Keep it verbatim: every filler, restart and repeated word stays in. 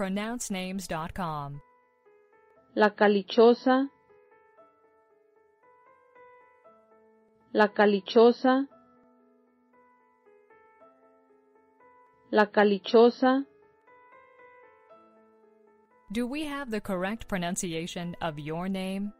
pronounce names dot com. La Calichosa, La Calichosa, La Calichosa. Do we have the correct pronunciation of your name?